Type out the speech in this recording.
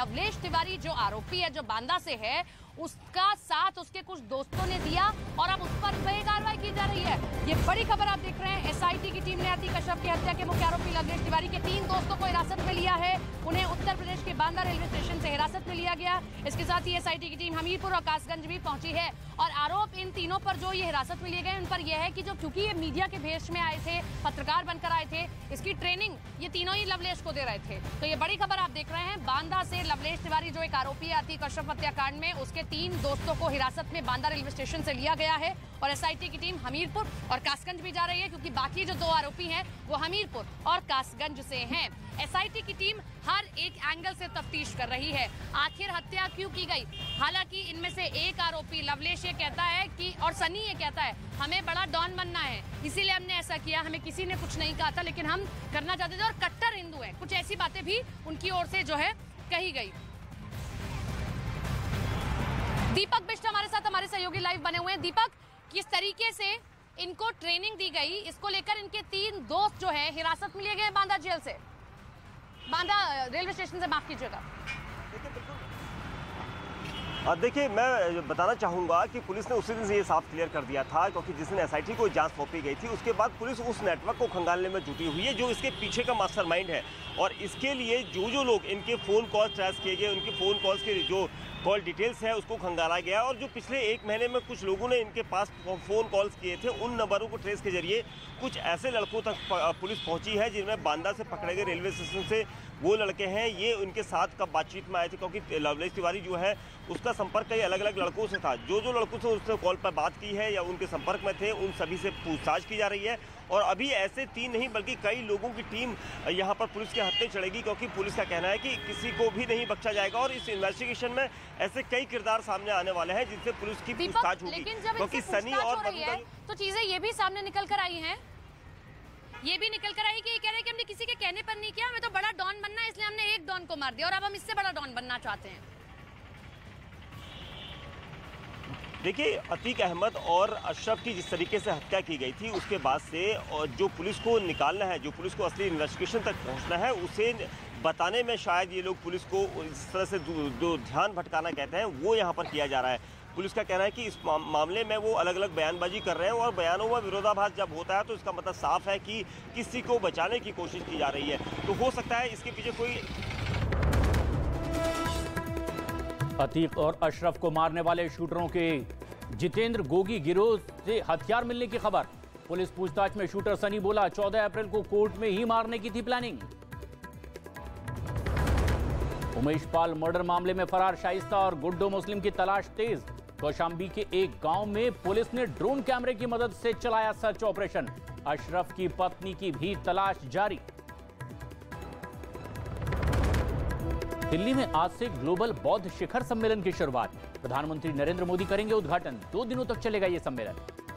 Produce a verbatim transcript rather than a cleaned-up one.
लवलेश तिवारी जो आरोपी है, जो बांदा से है, उसका साथ उसके कुछ दोस्तों ने दिया और अब उस पर बड़ी कार्रवाई की जा रही है। ये बड़ी खबर आप देख रहे हैं। एसआईटी की टीम ने अतीक अशरफ की हत्या के मुख्य आरोपी लवलेश तिवारी के तीन दोस्तों को हिरासत में लिया है। उन्हें उत्तर प्रदेश के बांदा रेलवे स्टेशन से हिरासत में लिया गया। इसके साथ ही एसआईटी की टीम हमीरपुर और कासगंज भी पहुंची है और आरोप इन तीनों पर जो ये हिरासत में लिए गए उन पर यह है कि जो क्योंकि ये मीडिया के भेष में आए थे, पत्रकार बनकर आए थे, इसकी ट्रेनिंग ये तीनों ही लवलेश को दे रहे थे। तो ये बड़ी खबर आप देख रहे हैं। बांदा से लवलेश तिवारी जो एक आरोपी है अतीक अशरफ हत्याकांड में, उसके तीन दोस्तों को हिरासत में बांदा रेलवे स्टेशन से लिया गया है और एसआईटी की टीम हमीरपुर और कासगंज भी जा रही है क्योंकि बाकी जो दो आरोपी हैं वो हमीरपुर और कासगंज से हैं। एसआईटी की टीम हर एक एंगल से तफ्तीश कर रही है, आखिर हत्या क्यों की गई। हालांकि इनमें से एक आरोपी लवलेश ये कहता है कि और सनी ये कहता है हमें बड़ा डॉन बनना है, इसीलिए हमने ऐसा किया, हमें किसी ने कुछ नहीं कहा था लेकिन हम करना चाहते थे और कट्टर हिंदू है, कुछ ऐसी बातें भी उनकी ओर से जो है कही गई। दीपक बिष्ट हमारे साथ हमारे सहयोगी लाइव बने हुए हैं। दीपक, किस तरीके से इनको ट्रेनिंग दी गई, इसको लेकर इनके तीन दोस्त जो है हिरासत में लिए गए बांदा जेल से, बांदा रेलवे स्टेशन से, माफ कीजिएगा। देखिए, मैं बताना चाहूँगा कि पुलिस ने उसी दिन से ये साफ क्लियर कर दिया था क्योंकि जिस दिन एसआईटी को जांच सौंपी गई थी उसके बाद पुलिस उस नेटवर्क को खंगालने में जुटी हुई है जो इसके पीछे का मास्टरमाइंड है। और इसके लिए जो जो लोग इनके फ़ोन कॉल ट्रेस किए गए, उनके फ़ोन कॉल्स के जो कॉल डिटेल्स है उसको खंगाला गया और जो पिछले एक महीने में कुछ लोगों ने इनके पास फ़ोन कॉल्स किए थे उन नंबरों को ट्रेस के जरिए कुछ ऐसे लड़कों तक पुलिस पहुंची है जिनमें बांदा से पकड़े गए रेलवे स्टेशन से वो लड़के हैं। ये उनके साथ कब बातचीत में आए थे क्योंकि लवलेश तिवारी जो है उसका संपर्क कई अलग अलग लड़कों से था। जो जो लड़कों से उसने कॉल पर बात की है या उनके संपर्क में थे उन सभी से पूछताछ की जा रही है और अभी ऐसे तीन नहीं बल्कि कई लोगों की टीम यहाँ पर पुलिस के हत्थे चढ़ेगी क्योंकि पुलिस का कहना है कि किसी को भी नहीं बख्शा जाएगा और इस इन्वेस्टिगेशन में ऐसे कई किरदार सामने आने वाले हैं जिनसे पुलिस की पूछताछ होगी। क्योंकि सनी और तो चीजें ये भी सामने निकल कर आई हैं, ये भी निकल कर आई कि ये कह रहे हैं कि हमने किसी के कहने पर नहीं किया, हमें तो बड़ा डॉन बनना है इसलिए हमने एक डॉन को मार दिया और अब हम इससे बड़ा डॉन बनना चाहते हैं। देखिए, अतीक अहमद और अशरफ की जिस तरीके से हत्या की गई थी उसके बाद से और जो पुलिस को निकालना है, जो पुलिस को असली इन्वेस्टिगेशन तक पहुंचना है उसे बताने में शायद ये लोग पुलिस को इस तरह से जो ध्यान भटकाना कहते हैं वो यहाँ पर किया जा रहा है। पुलिस का कहना है कि इस मामले में वो अलग अलग बयानबाजी कर रहे हैं और बयानों में विरोधाभास जब होता है तो इसका मतलब साफ है कि किसी को बचाने की कोशिश की जा रही है। तो हो सकता है इसके पीछे कोई अतीक और अशरफ को मारने वाले शूटरों के जितेंद्र गोगी गिरोह से हथियार मिलने की खबर। पुलिस पूछताछ में शूटर सनी बोला चौदह अप्रैल को कोर्ट में ही मारने की थी प्लानिंग। उमेश पाल मर्डर मामले में फरार शाइस्ता और गुड्डू मुस्लिम की तलाश तेज। कौशाम्बी के एक गांव में पुलिस ने ड्रोन कैमरे की मदद से चलाया सर्च ऑपरेशन। अशरफ की पत्नी की भी तलाश जारी। दिल्ली में आज से ग्लोबल बौद्ध शिखर सम्मेलन की शुरुआत। प्रधानमंत्री नरेंद्र मोदी करेंगे उद्घाटन। दो दिनों तक चलेगा ये सम्मेलन।